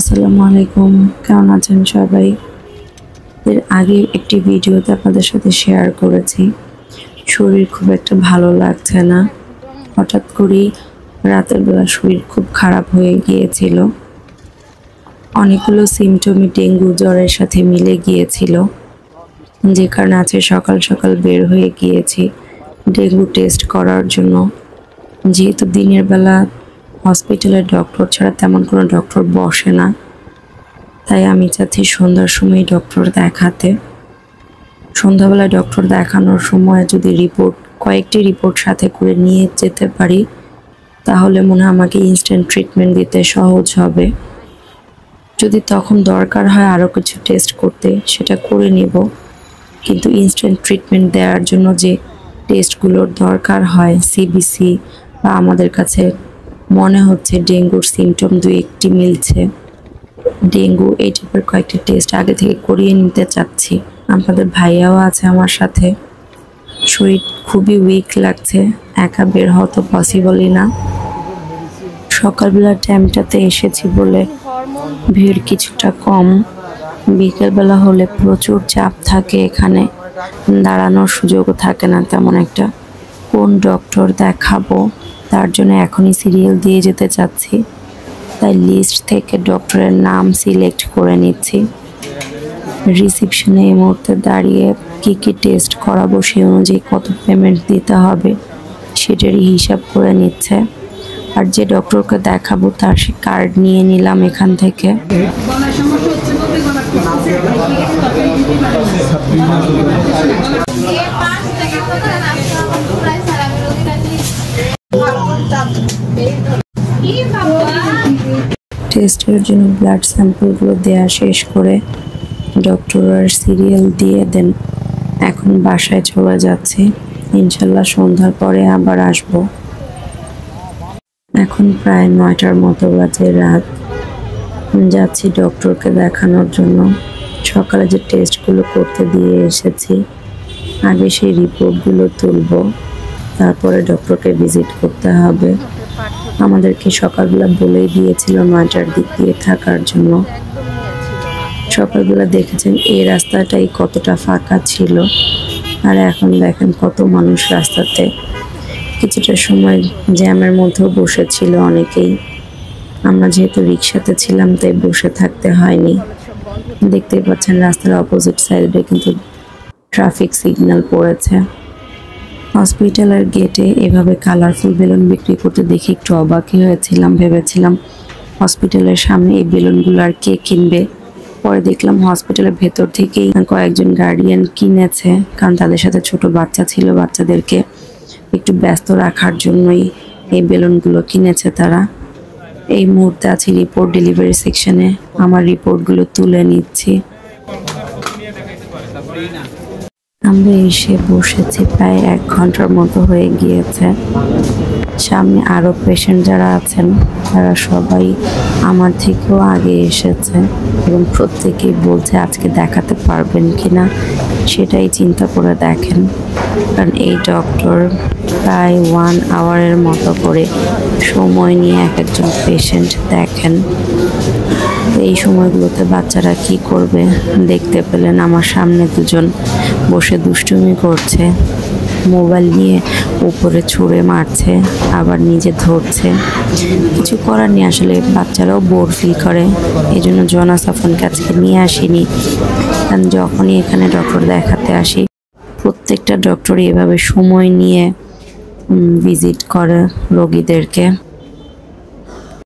আসসালামু আলাইকুম, কেমন আছেন সবাই? এর আগে একটি ভিডিওতে আপনাদের সাথে শেয়ার করেছি, শরীর খুব একটা ভালো লাগছে না। হঠাৎ করেই রাতের বেলা শরীর খুব খারাপ হয়ে গিয়েছিল। অনেকগুলো সিমটমই ডেঙ্গু জ্বরের সাথে মিলে গিয়েছিল, যে কারণে আজকে সকাল সকাল বের হয়ে গিয়েছি ডেঙ্গু টেস্ট করার জন্য। যেহেতু দিনের বেলা হসপিটালের ডক্টর ছাড়া তেমন কোনো ডক্টর বসে না, তাই আমি চাচ্ছি সন্ধ্যার সময় ডক্টর দেখাতে। সন্ধ্যাবেলায় ডক্টর দেখানোর সময় যদি কয়েকটি রিপোর্ট সাথে করে নিয়ে যেতে পারি, তাহলে মনে হয় আমাকে ইনস্ট্যান্ট ট্রিটমেন্ট দিতে সহজ হবে। যদি তখন দরকার হয় আরও কিছু টেস্ট করতে, সেটা করে নেব। কিন্তু ইনস্ট্যান্ট ট্রিটমেন্ট দেওয়ার জন্য যে টেস্টগুলোর দরকার হয়, সিবিসি বা আমাদের কাছে মনে হচ্ছে ডেঙ্গুর সিমটম দুই একটি মিলছে, ডেঙ্গু এই টাইপের কয়েকটি টেস্ট আগে থেকে করিয়ে নিতে চাচ্ছি। আপনাদের ভাইয়াও আছে আমার সাথে, শরীর খুবই উইক লাগছে, একা বের হওয়া তো পসিবলই না। সকালবেলা টাইমটাতে এসেছি বলে ভিড় কিছুটা কম, বিকেলবেলা হলে প্রচুর চাপ থাকে, এখানে দাঁড়ানোর সুযোগও থাকে না তেমন একটা। কোন ডক্টর দেখাবো তার জন্য এখনই সিরিয়াল দিয়ে যেতে চাচ্ছি, তাই লিস্ট থেকে ডক্টরের নাম সিলেক্ট করে নিচ্ছি। রিসেপশনে এই মুহূর্তে দাঁড়িয়ে কী কী টেস্ট করাবো, সেই অনুযায়ী কত পেমেন্ট দিতে হবে সেটারই হিসাব করে নিচ্ছে। আর যে ডক্টরকে দেখাবো তার সে কার্ড নিয়ে নিলাম এখান থেকে। টেস্টের জন্য ব্লাড স্যাম্পলগুলো দেওয়া শেষ করে ডক্টর আর সিরিয়াল দিয়ে দেন। এখন বাসায় চলে যাচ্ছে, ইনশাল্লাহ সন্ধ্যার পরে আবার আসব। এখন প্রায় 9টার মতো বাজে, রাত যাচ্ছি ডক্টরকে দেখানোর জন্য। সকালে যে টেস্টগুলো করতে দিয়ে এসেছি, আগে সেই রিপোর্টগুলো তুলব, তারপরে ডক্টরকে ভিজিট করতে হবে। আমাদেরকে সকালবেলা বলেই দিয়েছিল 9টার দিক দিয়ে থাকার জন্য। সকালবেলা দেখেছেন এই রাস্তাটাই কতটা ফাঁকা ছিল, আর এখন দেখেন কত মানুষ রাস্তাতে। কিছুটা সময় জ্যামের মধ্যেও বসেছিল অনেকেই, আমরা যেহেতু রিক্সাতে ছিলাম তাই বসে থাকতে হয়নি। দেখতেই পাচ্ছেন রাস্তার অপোজিট সাইডে কিন্তু ট্রাফিক সিগন্যাল পড়েছে। হসপিটালের গেটে এভাবে কালারফুল বেলুন বিক্রি করতে দেখে একটু অবাকই হয়েছিলাম। ভেবেছিলাম হসপিটালের সামনে এই বেলুনগুলো আর কে কিনবে, পরে দেখলাম হসপিটালের ভেতর থেকেই কয়েকজন গার্ডিয়ান কিনেছে, কারণ তাদের সাথে ছোট বাচ্চা ছিল, বাচ্চাদেরকে একটু ব্যস্ত রাখার জন্যই এই বেলুনগুলো কিনেছে তারা। এই মুহূর্তে আছি রিপোর্ট ডেলিভারি সেকশনে, আমার রিপোর্টগুলো তুলে নিচ্ছি। আমরা এসে বসেছি, প্রায় 1 ঘন্টার মতো হয়ে গিয়েছে। সামনে আরও পেশেন্ট যারা আছেন তারা সবাই আমার থেকেও আগে এসেছে, এবং প্রত্যেকেই বলছে আজকে দেখাতে পারবেন কি না, সেটাই চিন্তা করে দেখেন। কারণ এই ডক্টর প্রায় 1 আওয়ারের মতো করে সময় নিয়ে এক একজন পেশেন্ট দেখেন। এই সময়গুলোতে বাচ্চারা কি করবে দেখতে পেলেন। আমার সামনে দুজন বসে দুষ্টুমি করছে, মোবাইল নিয়ে উপরে ছুঁড়ে মারছে, আবার নিজে ধরছে। কিছু করার নেই, আসলে বাচ্চারাও বোর ফিল করে। এই জন্য জনা সাফনকে আজকে নিয়ে আসিনি, কারণ যখনই এখানে ডক্টর দেখাতে আসি প্রত্যেকটা ডক্টরই এভাবে সময় নিয়ে ভিজিট করে রোগীদেরকে।